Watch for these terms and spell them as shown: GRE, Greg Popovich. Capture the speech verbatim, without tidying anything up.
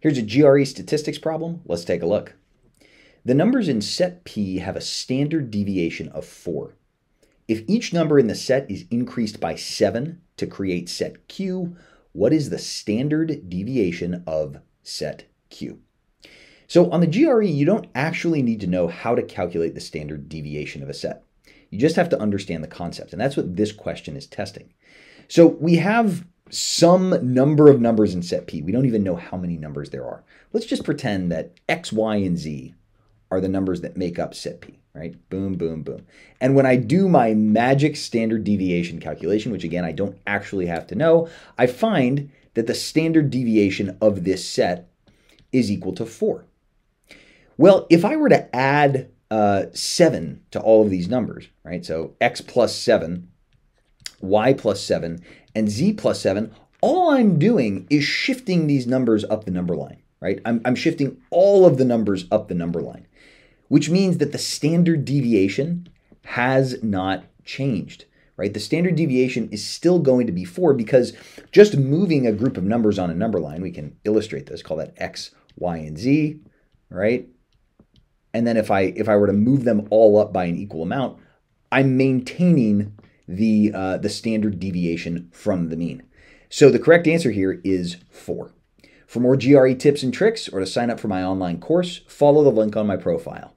Here's a G R E statistics problem. Let's take a look. The numbers in set P have a standard deviation of four. If each number in the set is increased by seven to create set Q, what is the standard deviation of set Q? So on the G R E, you don't actually need to know how to calculate the standard deviation of a set. You just have to understand the concept, and that's what this question is testing. So we have some number of numbers in set P. We don't even know how many numbers there are. Let's just pretend that X, Y, and Z are the numbers that make up set P, right? Boom, boom, boom. And when I do my magic standard deviation calculation, which again, I don't actually have to know, I find that the standard deviation of this set is equal to four. Well, if I were to add uh, seven to all of these numbers, right? So X plus seven, Y plus seven, and Z plus seven, all I'm doing is shifting these numbers up the number line, right? I'm, I'm shifting all of the numbers up the number line, which means that the standard deviation has not changed, right? The standard deviation is still going to be four because just moving a group of numbers on a number line, we can illustrate this, call that X, Y, and Z, right? And then if I, if I were to move them all up by an equal amount, I'm maintaining the, uh, the standard deviation from the mean. So the correct answer here is four. For more G R E tips and tricks or to sign up for my online course, follow the link on my profile.